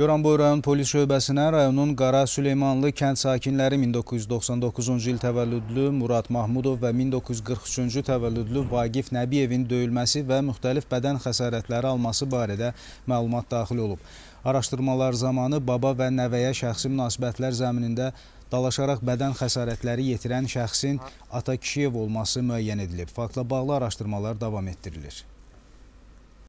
Göranboy rayon polis şöbəsinə rayonun Qara Süleymanlı kənd sakinləri 1999-cu il təvəllüdlü Murad Mahmudov və 1943-cü təvəllüdlü Vagif Nəbiyevin döyülməsi və müxtəlif bədən xəsarətləri alması barədə məlumat daxil olub. Araşdırmalar zamanı baba və nəvəyə şəxsi münasibətlər zəminində dalaşaraq bədən xəsarətləri yetirən şəxsin Atakişiyev olması müəyyən edilib. Faktla bağlı araşdırmalar davam etdirilir.